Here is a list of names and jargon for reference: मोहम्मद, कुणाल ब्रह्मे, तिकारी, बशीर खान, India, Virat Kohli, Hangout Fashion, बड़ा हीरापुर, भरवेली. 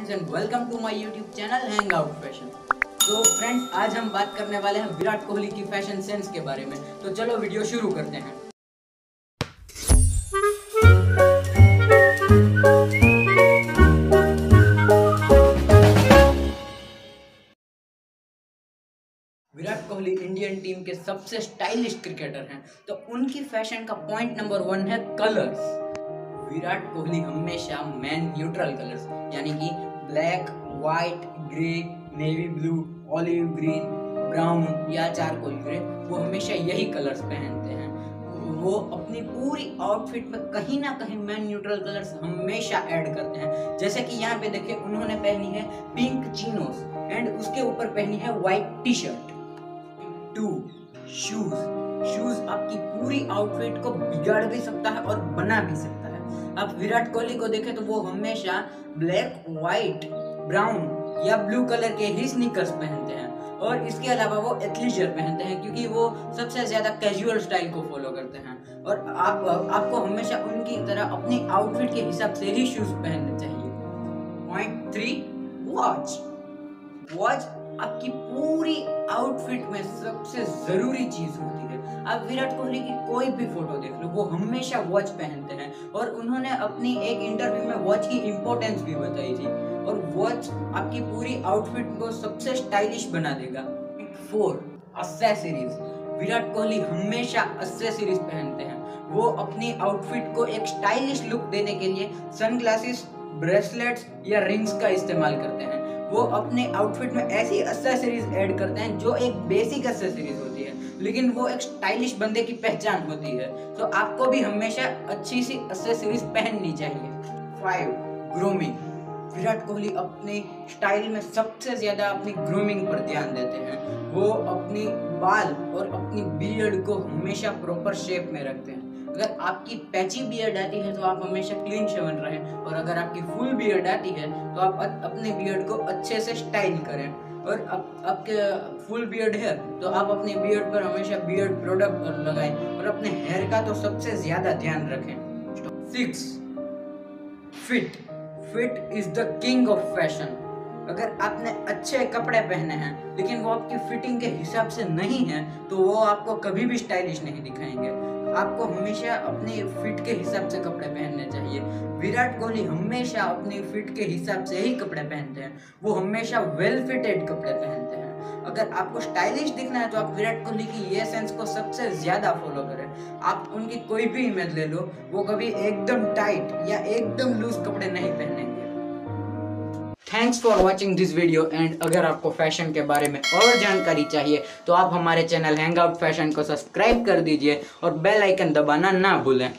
Friends and welcome to my YouTube channel hangout fashion. तो friends आज हम बात करने वाले हैं विराट कोहली की फैशन सेंस के बारे में, तो चलो वीडियो शुरू करते हैं। विराट कोहली इंडियन टीम के सबसे स्टाइलिश क्रिकेटर हैं, तो उनकी फैशन का पॉइंट नंबर 1 है कलर्स। विराट कोहली हमेशा मैन न्यूट्रल कलर्स यानी कि black, white, grey, navy blue, olive green, brown या चारकोल ग्रे, वो हमेशा यही कलर्स पहनते हैं। वो अपनी पूरी आउटफिट में कहीं ना कहीं मैन न्यूट्रल कलर्स हमेशा ऐड करते हैं। जैसे कि यहाँ पे देखिए, उन्होंने पहनी है पिंक चीनोस एंड उसके ऊपर पहनी है वाइट टी शर्ट। 2 शूज आपकी पूरी आउटफिट को बिगाड़ भी सकता है और बना भी सकता है। आप विराट कोहली को देखें तो वो हमेशा ब्लैक, व्हाइट, ब्राउन या ब्लू कलर के ही स्नीकर्स पहनते हैं और इसके अलावा वो एथलीजर पहनते हैं क्योंकि वो सबसे ज़्यादा कैजुअल स्टाइल को फॉलो करते हैं। और आपको हमेशा उनकी तरह अपनी आउटफिट के हिसाब से ही शूज़ पहनने चाहिए। पॉइंट 3 वॉच आपकी पूरी आउटफिट में सबसे ज़रूरी चीज़ होती है। आप विराट कोहली की कोई भी फोटो देख लो, वो हमेशा वॉच पहनते हैं और उन्होंने अपनी एक इंटरव्यू में वॉच की इम्पोर्टेंस भी बताई थी। और वॉच आपकी पूरी आउटफिट को सबसे स्टाइलिश बना देगा। 4 एक्सेसरीज। विराट कोहली हमेशा एक्सेसरीज पहनते हैं। वो अपनी आउटफिट को एक स्टाइलिश लुक देने के लिए सनग्लासेस, ब्रेसलेट्स या रिंग्स का इस्तेमाल करते हैं। वो अपने आउटफिट में ऐसी एक्सेसरीज ऐड करते हैं जो एक बेसिक एक्सेसरीज होती है लेकिन वो एक स्टाइलिश बंदे की पहचान होती है, तो आपको भी हमेशा अच्छी सी एक्सेसरीज पहननी चाहिए। 5 ग्रूमिंग। विराट कोहली अपने स्टाइल में सबसे ज़्यादा अपनी ग्रूमिंग पर ध्यान देते हैं। वो अपनी बाल और अपनी बियर्ड को हमेशा प्रॉपर शेप में रखते हैं। अगर आपकी पैची बियर्ड आती है तो आप हमेशा क्लीन शेवन रहें और अगर आपकी फुल बियर्ड आती है तो आप अपने बियर्ड को अच्छे से स्टाइल करें। और आपके फुल बियर्ड है तो आप अपने बियर्ड पर हमेशा बियर्ड प्रोडक्ट लगाएं और अपने हेयर का तो सबसे ज़्यादा ध्यान रखें। 6 fit is the king of fashion. अगर आपने अच्छे कपड़े पहने हैं लेकिन वो आपकी फिटिंग के हिसाब से नहीं है तो वो आपको कभी भी स्टाइलिश नहीं दिखाएंगे। आपको हमेशा अपने फिट के हिसाब से कपड़े पहनने चाहिए। विराट कोहली हमेशा अपनी फिट के हिसाब से ही कपड़े पहनते हैं। वो हमेशा वेल फिटेड कपड़े पहनते हैं। अगर आपको स्टाइलिश दिखना है तो आप विराट कोहली की ये सेंस को सबसे ज़्यादा फॉलो करें। आप उनकी कोई भी इमेज ले लो, वो कभी एकदम टाइट या एकदम लूज कपड़े नहीं पहनेंगे। Thanks for watching this video and अगर आपको फैशन के बारे में और जानकारी चाहिए तो आप हमारे चैनल हैंगआउट फैशन को सब्सक्राइब कर दीजिए और बेल आइकन दबाना ना भूलें।